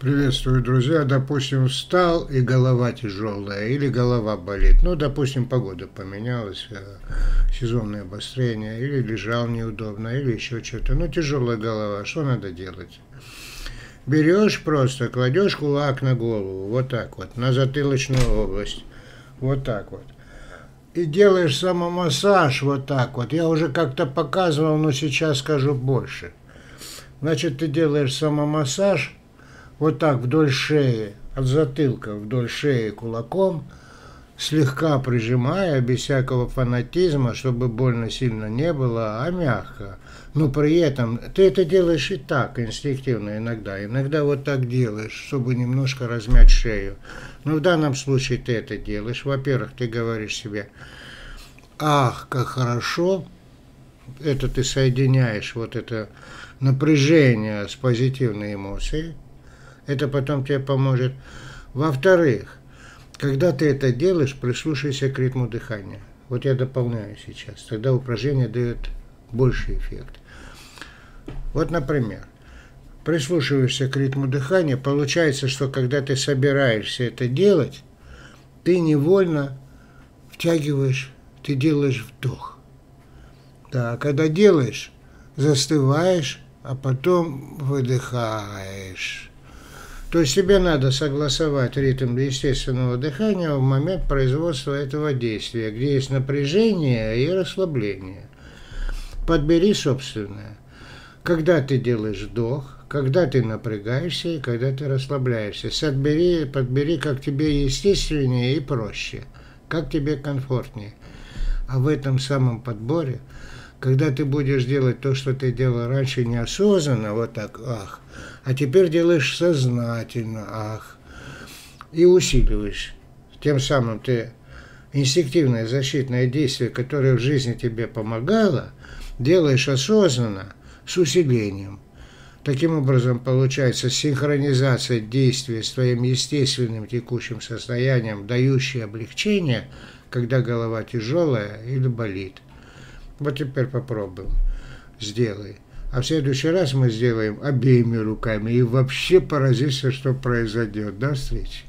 Приветствую, друзья. Допустим, встал и голова тяжелая, или голова болит. Ну, допустим, погода поменялась, сезонное обострение, или лежал неудобно, или еще что-то. Ну, тяжелая голова, что надо делать? Берешь просто, кладешь кулак на голову, вот так вот, на затылочную область, вот так вот. И делаешь самомассаж, вот так вот. Я уже как-то показывал, но сейчас скажу больше. Значит, ты делаешь самомассаж. Вот так вдоль шеи, от затылка вдоль шеи кулаком, слегка прижимая, без всякого фанатизма, чтобы больно сильно не было, а мягко. Но при этом ты это делаешь и так, инстинктивно иногда. Иногда вот так делаешь, чтобы немножко размять шею. Но в данном случае ты это делаешь. Во-первых, ты говоришь себе: «Ах, как хорошо!» Это ты соединяешь вот это напряжение с позитивной эмоцией. Это потом тебе поможет. Во-вторых, когда ты это делаешь, прислушайся к ритму дыхания. Вот я дополняю сейчас. Тогда упражнение дает больший эффект. Вот, например, прислушиваешься к ритму дыхания. Получается, что когда ты собираешься это делать, ты невольно втягиваешь, ты делаешь вдох. Да, а когда делаешь, застываешь, а потом выдыхаешь. То есть тебе надо согласовать ритм естественного дыхания в момент производства этого действия, где есть напряжение и расслабление. Подбери собственное. Когда ты делаешь вдох, когда ты напрягаешься и когда ты расслабляешься. Подбери, как тебе естественнее и проще, как тебе комфортнее. А в этом самом подборе, когда ты будешь делать то, что ты делал раньше неосознанно, вот так, ах, а теперь делаешь сознательно, ах, и усиливаешь. Тем самым ты инстинктивное защитное действие, которое в жизни тебе помогало, делаешь осознанно с усилением. Таким образом, получается синхронизация действий с твоим естественным текущим состоянием, дающая облегчение, когда голова тяжелая или болит. Вот теперь попробуем. Сделай. А в следующий раз мы сделаем обеими руками. И вообще поразишься, что произойдет. До встречи.